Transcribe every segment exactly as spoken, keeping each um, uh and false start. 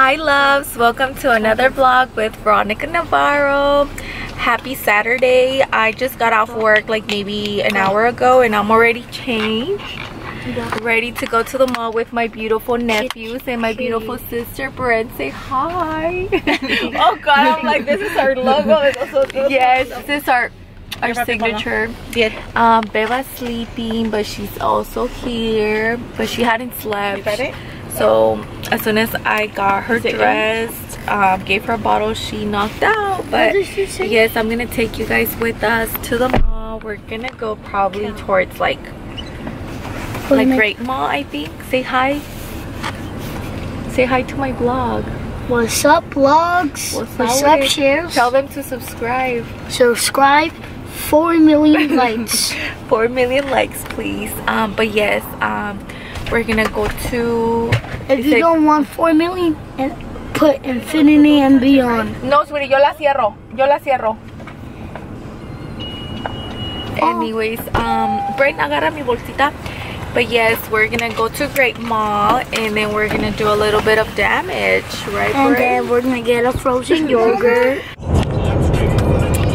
Hi loves, welcome to another vlog with Veronica Navarro. Happy Saturday. I just got off work like maybe an hour ago and I'm already changed, ready to go to the mall with my beautiful nephews and my beautiful sister Bren. Say hi. Oh god, I'm like, this is our logo. Yes, this is our our signature. Yes. Um, Beba's sleeping, but she's also here, but she hadn't slept. So as soon as I got her dressed, um, gave her a bottle, she knocked out. But yes, I'm gonna take you guys with us to the mall. We're gonna go probably towards like like Great Mall, I think. Say hi. Say hi to my vlog. What's up, vlogs? What's, What's up, shares? Tell them to subscribe. Subscribe. Four million likes. Four million likes, please. Um, but yes, um. We're gonna go to. If you don't want four million, and put infinity and beyond. No, sweetie, yo la cierro. Yo la cierro. Oh. Anyways, um, Brent, agarra mi bolsita. But yes, we're gonna go to Great Mall, and then we're gonna do a little bit of damage, right? And Brent? Then we're gonna get a frozen yogurt.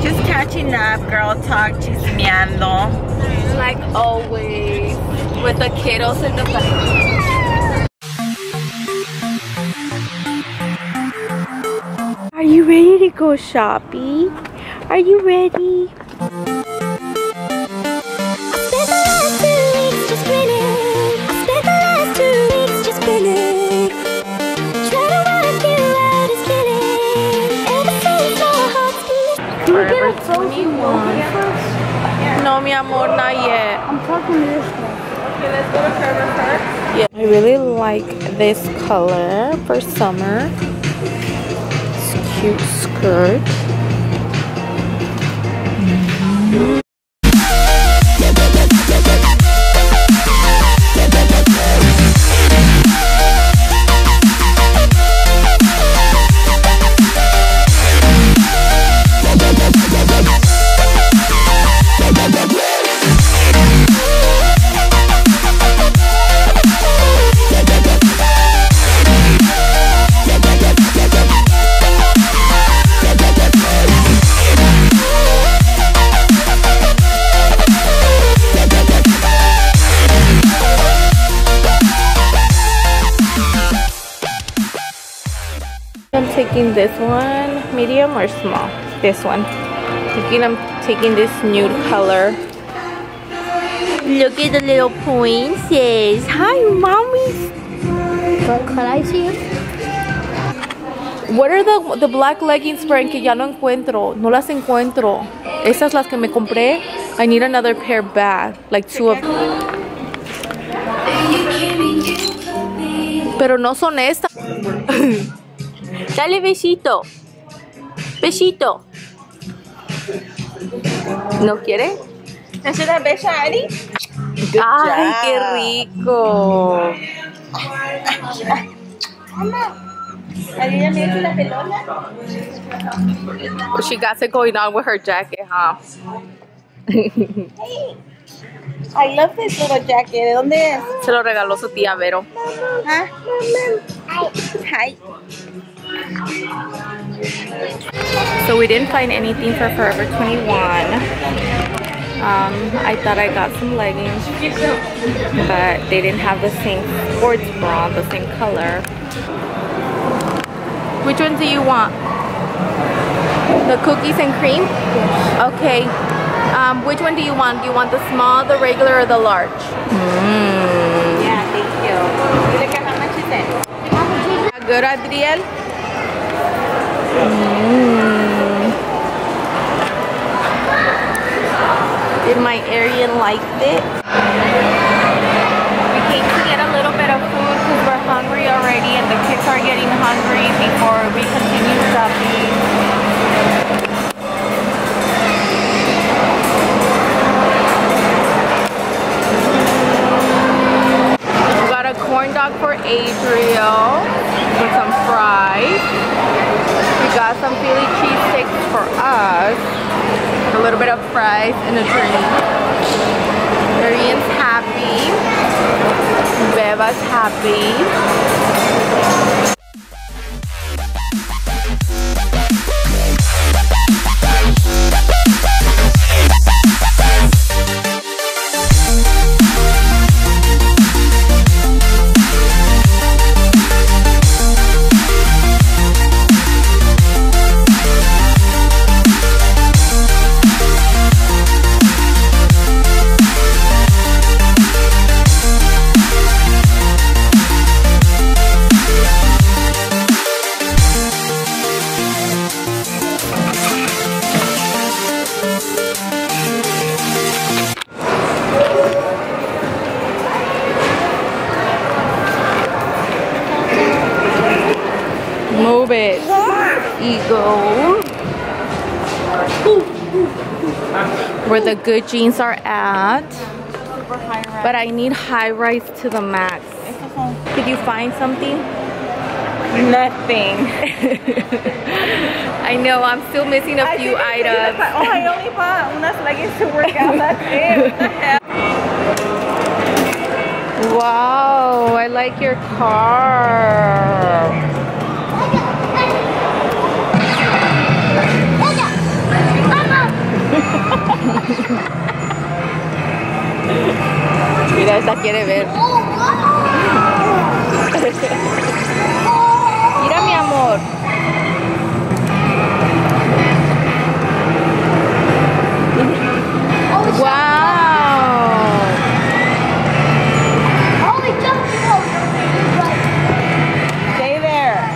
Just catching up, girl talk, chismeando. Like always. With the kiddos in the back. Are you ready to go shopping? Are you ready? I spent the last two weeks just grinning. I spent the last two weeks just grinning. Trying to work you out is killing. Ever since our hearts beat. Can we get a frozen one? No, mi amor, not yet. I'm talking to this one. Okay, let's go to Kroger first. Yeah. I really like this color for summer. It's a cute skirt. Mm-hmm. Taking this one, medium or small? This one. Thinking I'm taking this nude color. Look at the little princess. Hi, mommy. Can I see you? What are the the black leggings, Brent? Que ya no encuentro. No las encuentro. Estas las que me compré. I need another pair bad, like two of them. Pero no son estas. Dale besito. Besito. ¿No quiere? ¿Es una bella, Ari? Good ¡Ay, job. Qué rico! ¿Ari me hizo la pelona? She got it going on with her jacket, huh? Hey. I love this little jacket. ¿De dónde es? Se lo regaló su tía Vero. Mamá. Huh? Hi. So we didn't find anything for Forever twenty-one. Um, I thought I got some leggings, but they didn't have the same sports bra, the same color. Which one do you want? The cookies and cream? Okay. Um, which one do you want? Do you want the small, the regular, or the large? Mm. Yeah, thank you. Look at how much it is. Good, Adriel? Mm. Did my Aryan like it? We came to get a little bit of food because we're hungry already and the kids are getting hungry before we continue shopping. We got a corn dog for Adriel with some fries. Got some Philly cheese sticks for us, a little bit of fries and a drink. Marianne's happy, Beba's happy. little bit ego where the good jeans are at, but I need high rise to the max. Could you find something? Nothing. I know, I'm still missing a few items. Oh, I only bought unas leggings to work out. That's it. What the hell? Wow, I like your car. Mira, esta quiere ver. Mira, mi amor. Wow. Stay there.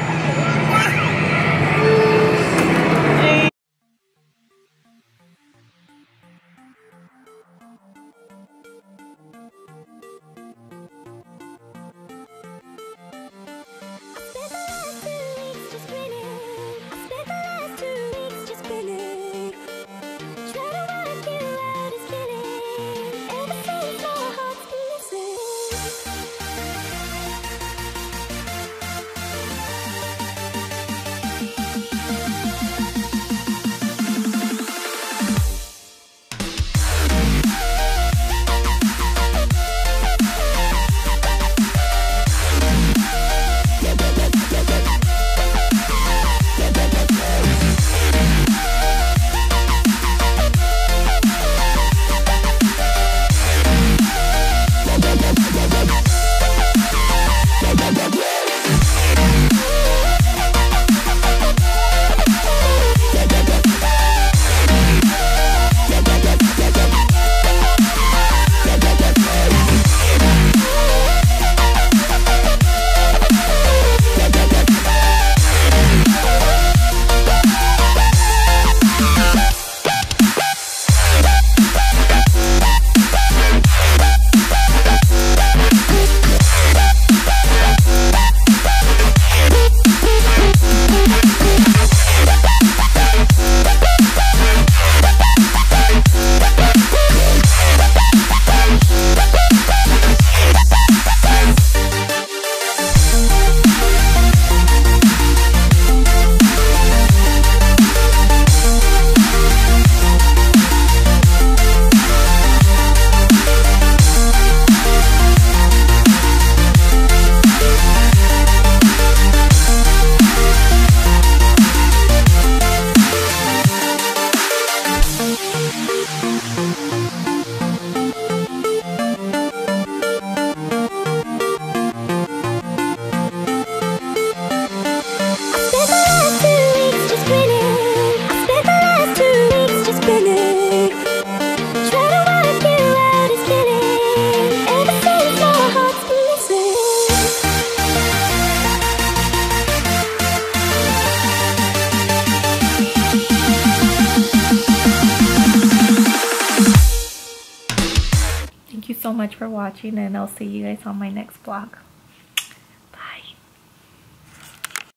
Much for watching, and I'll see you guys on my next vlog.